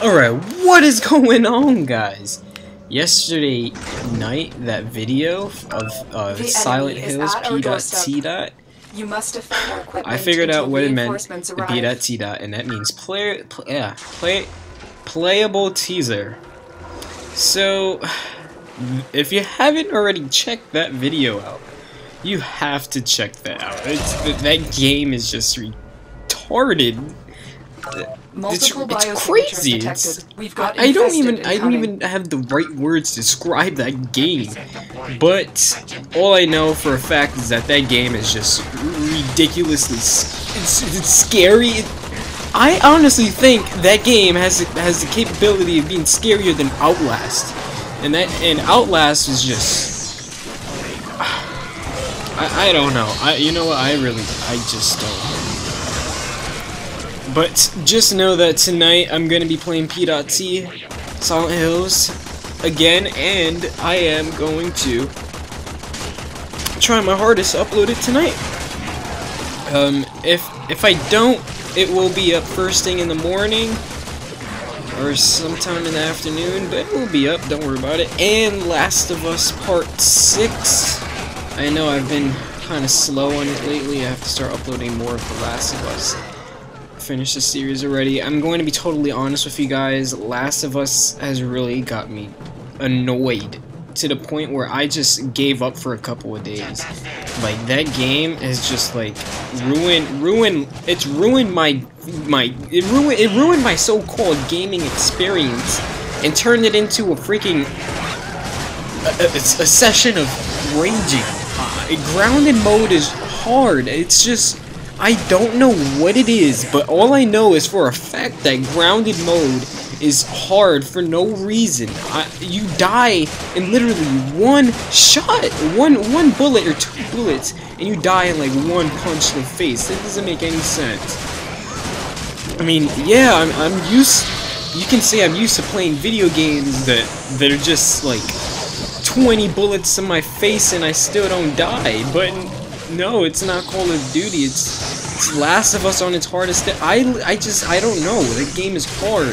Alright, what is going on, guys? Yesterday night, that video of Silent Hills P.T. You must defend our equipment. I figured out what it meant P.T., and that means playable teaser. So, if you haven't already checked that video out, you have to check that out. That game is just retarded. It's crazy. I don't even have the right words to describe that game, but all I know for a fact is that that game is just ridiculously it's scary. I honestly think that game has the capability of being scarier than Outlast, and Outlast is just I don't know. You know what? I just don't. But just know that tonight I'm going to be playing P.T. Silent Hills again, and I am going to try my hardest to upload it tonight. If I don't, it will be up first thing in the morning or sometime in the afternoon, but it will be up, don't worry about it. And Last of Us Part 6. I know I've been kind of slow on it lately. I have to start uploading more of The Last of Us. Finished the series already. I'm going to be totally honest with you guys. Last of Us has really got me annoyed to the point where I just gave up for a couple of days. Like, that game is just like it ruined my so-called gaming experience and turned it into a freaking a session of raging. Grounded mode is hard. It's just, I don't know what it is, but all I know is for a fact that grounded mode is hard for no reason. You die in literally one shot, one bullet or two bullets, and you die in like one punch to the face. That doesn't make any sense. I mean, yeah, I'm used. You can say I'm used to playing video games that are just like 20 bullets in my face and I still don't die, but. No, it's not Call of Duty, it's Last of Us on its hardest. I don't know, the game is hard.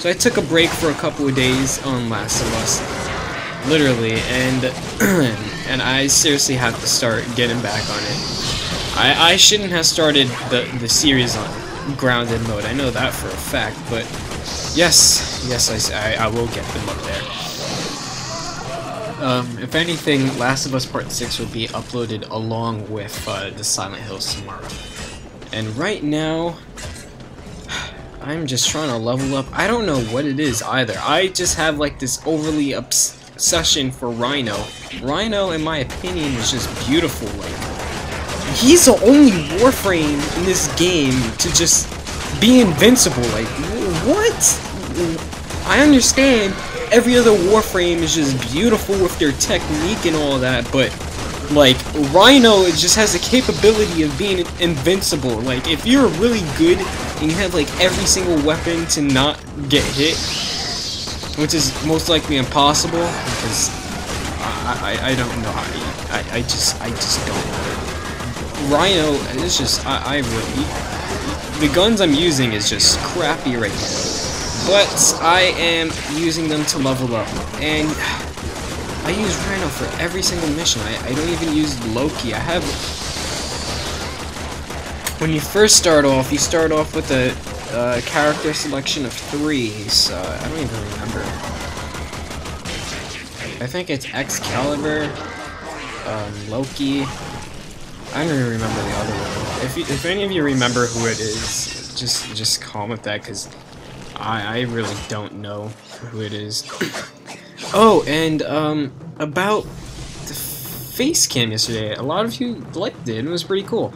So I took a break for a couple of days on Last of Us, literally, and I seriously have to start getting back on it. I shouldn't have started the series on Grounded Mode, I know that for a fact, but yes, I will get them up there. If anything, Last of Us Part 6 will be uploaded along with the Silent Hills tomorrow. And right now, I'm just trying to level up. I don't know what it is either. I just have like this overly obsession for Rhino. Rhino, in my opinion, is just beautiful. Like, he's the only Warframe in this game to just be invincible. Like, what? I understand. Every other Warframe is just beautiful with their technique and all that, but like Rhino, it just has the capability of being invincible. Like, if you're really good and you have like every single weapon to not get hit, which is most likely impossible, because I don't know. I just don't know. Rhino is just I really, the guns I'm using is just crappy right now. But I am using them to level up, and I use Rhino for every single mission. I don't even use Loki. I have... When you first start off, you start off with a character selection of 3, so I don't even remember. I think it's Excalibur, Loki, I don't even remember the other one. If any of you remember who it is, just comment that, because... I really don't know who it is. Oh, and about the face cam yesterday, a lot of you liked it. It was pretty cool.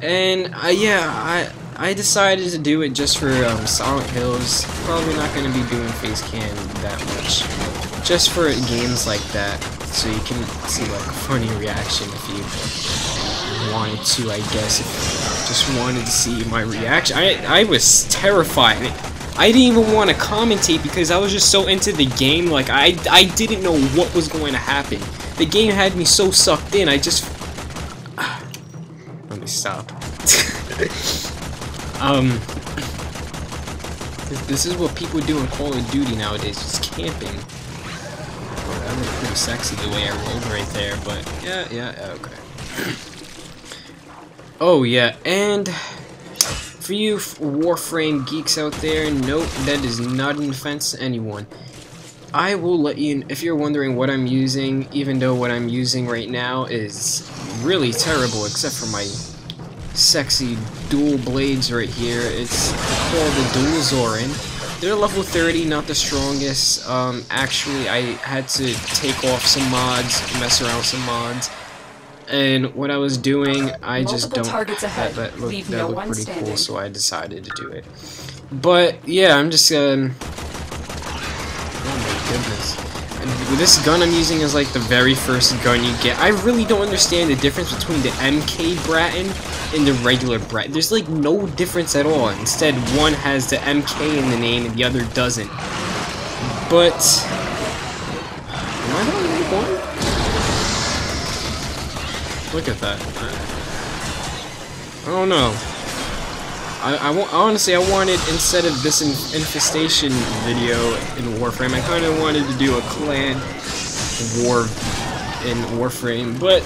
And yeah, I decided to do it just for Silent Hills. Probably not going to be doing face cam that much. Just for games like that, so you can see like a funny reaction if you wanted to. I guess if you just wanted to see my reaction. I was terrified. I didn't even want to commentate because I was just so into the game. Like, I didn't know what was going to happen. The game had me so sucked in, I just... Let me stop. This is what people do in Call of Duty nowadays, just camping. Oh, that looked pretty sexy the way I rolled right there, but yeah, okay. Oh yeah, and for you Warframe geeks out there, nope, that is not an offense to anyone. I will let you know, if you're wondering what I'm using, even though what I'm using right now is really terrible, except for my sexy dual blades right here. It's called the Dual Zorin. They're level 30, not the strongest. Actually, I had to take off some mods, mess around with some mods, and what I was doing, I just don't. That looked pretty cool, so I decided to do it. But yeah, I'm just goodness. This gun I'm using is like the very first gun you get. I really don't understand the difference between the MK Braton and the regular Braton. There's like no difference at all. Instead, one has the MK in the name and the other doesn't. But am I the only one? Look at that. I don't know. Honestly, I wanted, instead of this infestation video in Warframe, I kind of wanted to do a clan war in Warframe, but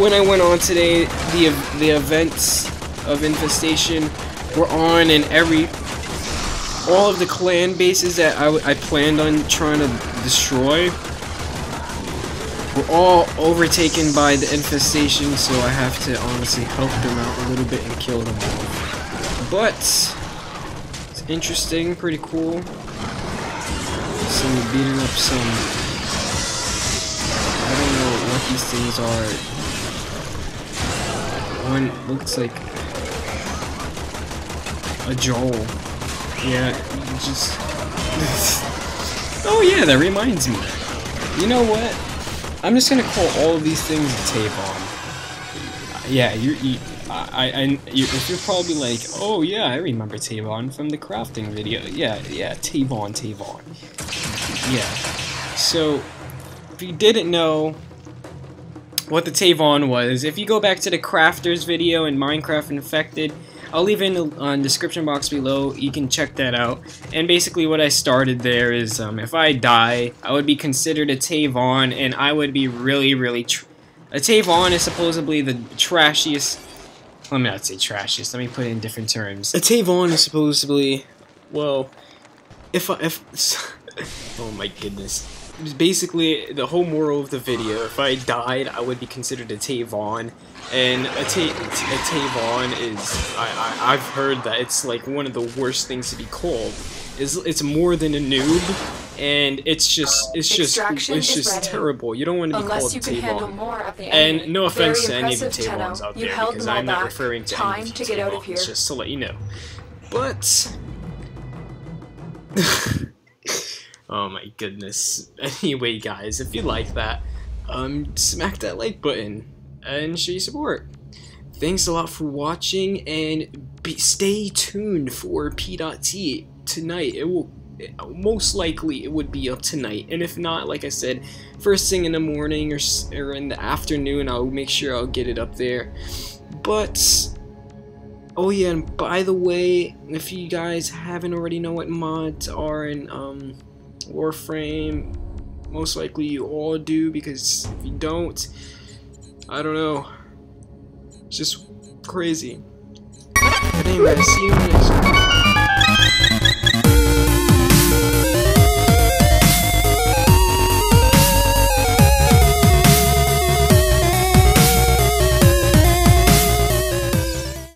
when I went on today, the events of infestation were on, and all of the clan bases that I planned on trying to destroy were all overtaken by the infestation, so I have to honestly help them out a little bit and kill them all. But it's interesting, pretty cool. So we're beating up some, I don't know what these things are. One looks like a Joel. Yeah, just oh yeah, that reminds me. You know what? I'm just gonna call all of these things Taevon. Yeah, if you're probably like, oh yeah, I remember Taevon from the crafting video. Yeah, Taevon. Yeah. So, if you didn't know what the Taevon was, if you go back to the crafters video in Minecraft Infected, I'll leave it in the description box below, you can check that out. And basically what I started there is, if I die, I would be considered a Taevon, and I would be really, really... A Taevon is supposedly the trashiest... Let me not say trashiest. Let me put it in different terms. A Taevon is supposedly, well, oh my goodness. It was basically the whole moral of the video. If I died, I would be considered a Taevon, and a Taevon is, I've heard that it's like one of the worst things to be called. It's more than a noob, and it's just terrible. You don't want to be called a Taevon. And no offense to any of the Taevons out there, because I'm not referring to any of the Taevons, just to let you know. But oh my goodness. Anyway, guys, if you like that, smack that like button and show your support. Thanks a lot for watching, and stay tuned for P.T. tonight. It will most likely would be up tonight, and if not, like I said, first thing in the morning or in the afternoon, I'll make sure I'll get it up there. But oh yeah, and by the way, if you guys haven't already know what mods are in Warframe, most likely you all do, because if you don't, I don't know, it's just crazy. But anyway, see you next time.